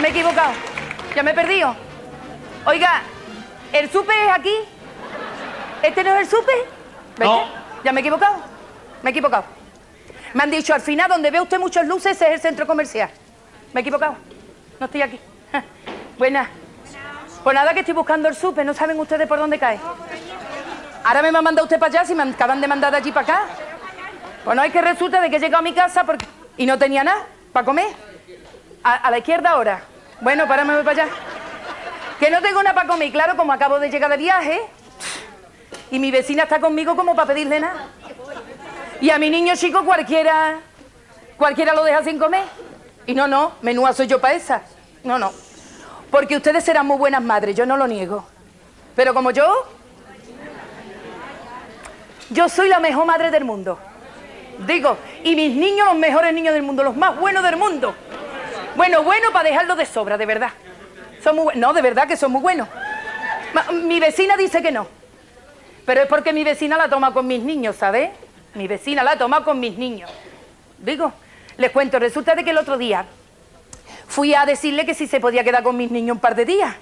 me he equivocado. Ya me he perdido. Oiga, ¿el súper es aquí? ¿Este no es el súper? No. Ya me he equivocado. Me he equivocado. Me han dicho, al final, donde ve usted muchas luces es el centro comercial. Me he equivocado. No estoy aquí. Buenas. Pues nada, que estoy buscando el súper. ¿No saben ustedes por dónde cae? Ahora me va a mandar usted para allá si me acaban de mandar de allí para acá. Pues no, es que resulta de que he llegado a mi casa porque... y no tenía nada para comer. A la izquierda ahora. Bueno, párame para allá. Que no tengo nada para comer. Claro, como acabo de llegar de viaje... y mi vecina está conmigo como para pedirle nada. Y a mi niño chico cualquiera lo deja sin comer. Y no, menúa soy yo para esa. No. Porque ustedes serán muy buenas madres, yo no lo niego. Pero como yo soy la mejor madre del mundo. Digo, y mis niños, los mejores niños del mundo, los más buenos del mundo. Bueno, para dejarlo de sobra, de verdad. Son muy buenos. No, de verdad que son muy buenos. Mi vecina dice que no. Pero es porque mi vecina la toma con mis niños, ¿sabes? Mi vecina la toma con mis niños. Digo, les cuento, resulta de que el otro día fui a decirle que si se podía quedar con mis niños un par de días.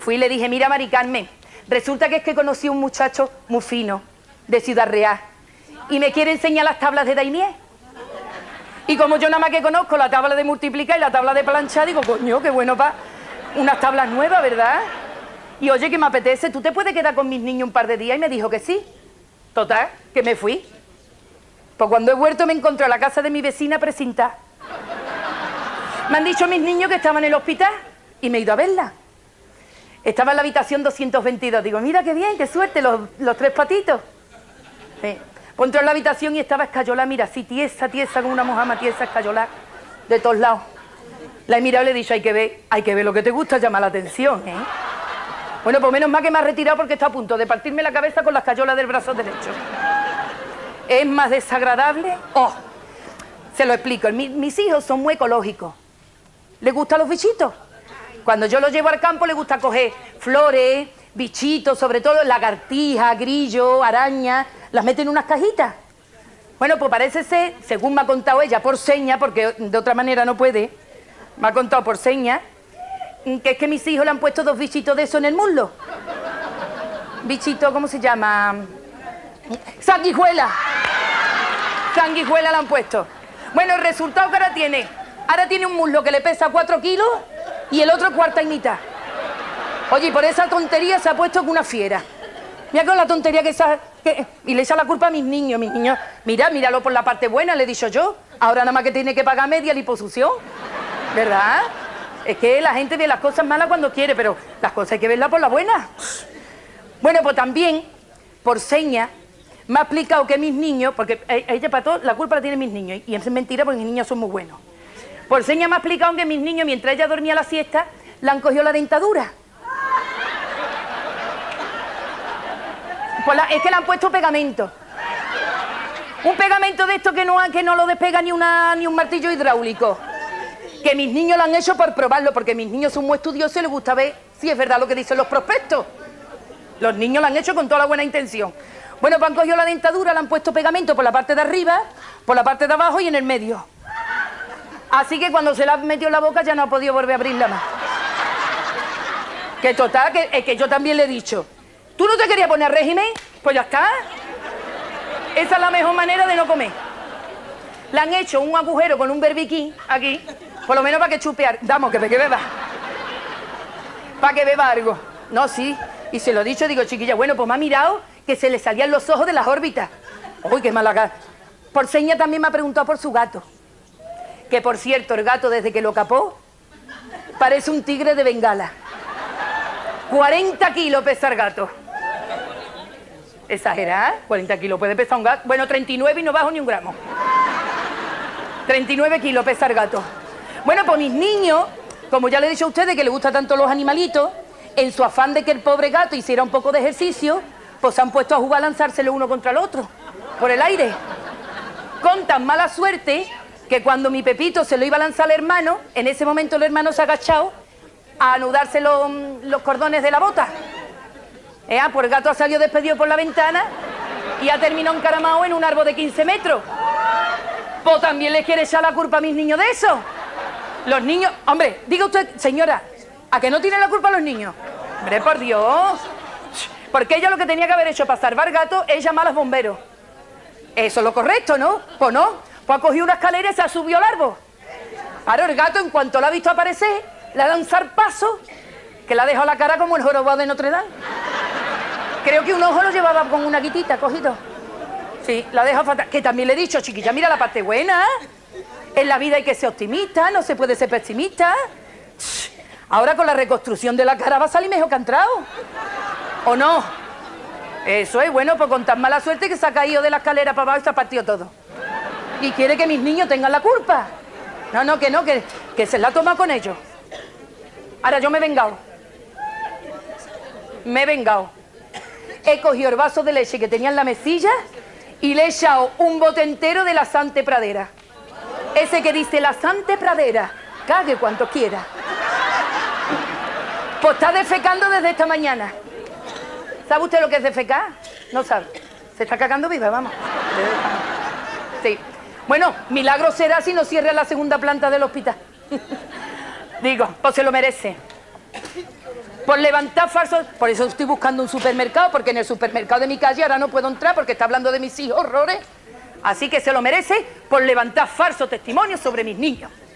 Fui y le dije, mira, Mari Carmen, resulta que es que conocí a un muchacho muy fino, de Ciudad Real, y me quiere enseñar las tablas de Daimiel. Y como yo nada más que conozco la tabla de multiplicar y la tabla de planchar, digo, coño, qué bueno para unas tablas nuevas, ¿verdad? Y oye, que me apetece, ¿tú te puedes quedar con mis niños un par de días? Y me dijo que sí. Total, que me fui. Pues cuando he vuelto me encontré a la casa de mi vecina precinta. Me han dicho mis niños que estaban en el hospital y me he ido a verla. Estaba en la habitación 222. Digo, mira qué bien, qué suerte, los tres patitos. Sí. Entró en la habitación y estaba escayolada, mira, así tiesa, como una mojama tiesa, escayolada, de todos lados. La he mirado y le he dicho, hay que ver lo que te gusta, llama la atención, ¿eh? Bueno, pues menos mal que me ha retirado porque está a punto de partirme la cabeza con las escayolas del brazo derecho. ¿Es más desagradable? Oh, se lo explico. Mis hijos son muy ecológicos. ¿Les gustan los bichitos? Cuando yo los llevo al campo les gusta coger flores, bichitos, sobre todo lagartijas, grillos, arañas. Las meten en unas cajitas. Bueno, pues parece ser, según me ha contado ella, por seña, porque de otra manera no puede, me ha contado por seña, que es que mis hijos le han puesto dos bichitos de eso en el muslo. Bichito, ¿cómo se llama? ¡Sanguijuela! Sanguijuela le han puesto. Bueno, el resultado que ahora tiene un muslo que le pesa 4 kilos y el otro 4,5. Oye, y por esa tontería se ha puesto una fiera. Mira con la tontería que esa... Y le echa la culpa a mis niños, Míralo por la parte buena, le he dicho yo. Ahora nada más que tiene que pagar media liposucción, ¿verdad? Es que la gente ve las cosas malas cuando quiere, pero las cosas hay que verlas por las buenas. Bueno, pues también, por seña, me ha explicado que mis niños, porque ella para todo, la culpa la tienen mis niños, y es mentira porque mis niños son muy buenos. Por seña me ha explicado que mis niños, mientras ella dormía la siesta, le han cogido la dentadura. Pues es que le han puesto pegamento. Un pegamento de esto que no lo despega ni un martillo hidráulico. Que mis niños lo han hecho por probarlo, porque mis niños son muy estudiosos y les gusta ver si es verdad lo que dicen los prospectos. Los niños lo han hecho con toda la buena intención. Bueno, pues han cogido la dentadura, le han puesto pegamento por la parte de arriba, por la parte de abajo y en el medio. Así que cuando se la ha metido en la boca ya no ha podido volver a abrirla más. Que total, que yo también le he dicho, ¿tú no te querías poner régimen? Pues ya está. Esa es la mejor manera de no comer. Le han hecho un agujero con un berbiquín aquí. Por lo menos para que chupear. Damos, que beba. Para que beba algo. No, sí. Y se lo he dicho, digo, chiquilla, bueno, pues me ha mirado que se le salían los ojos de las órbitas. Uy, qué mala cara. Por seña también me ha preguntado por su gato. Que, por cierto, el gato, desde que lo capó, parece un tigre de Bengala. 40 kilos pesa el gato. ¿Exagerar? 40 kilos puede pesar un gato. Bueno, 39 y no bajo ni un gramo. 39 kilos pesa el gato. Bueno, pues mis niños, como ya les he dicho a ustedes que les gustan tanto los animalitos, en su afán de que el pobre gato hiciera un poco de ejercicio, pues se han puesto a jugar a lanzárselo uno contra el otro, por el aire. Con tan mala suerte que cuando mi Pepito se lo iba a lanzar al hermano, en ese momento el hermano se ha agachado a anudarse los cordones de la bota. Pues el gato ha salido despedido por la ventana y ha terminado encaramado en un árbol de 15 metros. Pues también les quiere echar la culpa a mis niños de eso. Los niños... Hombre, diga usted, señora, ¿a que no tienen la culpa los niños? Hombre, por Dios. Porque ella lo que tenía que haber hecho para salvar gato es llamar a los bomberos. Eso es lo correcto, ¿no? Pues no. Pues ha cogido una escalera y se ha subido al árbol. Ahora el gato, en cuanto la ha visto aparecer, le ha dado un zarpazo que la ha dejado la cara como el jorobado de Notre Dame. Creo que un ojo lo llevaba con una guitita, cogido. Sí, la deja fatal. Que también le he dicho, chiquilla, mira la parte buena. En la vida hay que ser optimista, no se puede ser pesimista. Ahora con la reconstrucción de la cara va a salir mejor que ha entrado. ¿O no? Eso es, bueno, pues con tan mala suerte que se ha caído de la escalera para abajo y se ha partido todo. Y quiere que mis niños tengan la culpa. No, no, que no, que se la toma con ellos. Ahora yo me he vengado. Me he vengado. He cogido el vaso de leche que tenía en la mesilla y le he echado un bote entero de la Santa Pradera. Ese que dice la Santa Pradera, cague cuanto quiera. Pues está defecando desde esta mañana. ¿Sabe usted lo que es defecar? No sabe. Se está cagando viva, vamos. Sí. Bueno, milagro será si no cierra la segunda planta del hospital. Digo, pues se lo merece. Por levantar falsos... Por eso estoy buscando un supermercado, porque en el supermercado de mi calle ahora no puedo entrar porque está hablando de mis hijos, horrores. Así que se lo merece por levantar falsos testimonios sobre mis niños.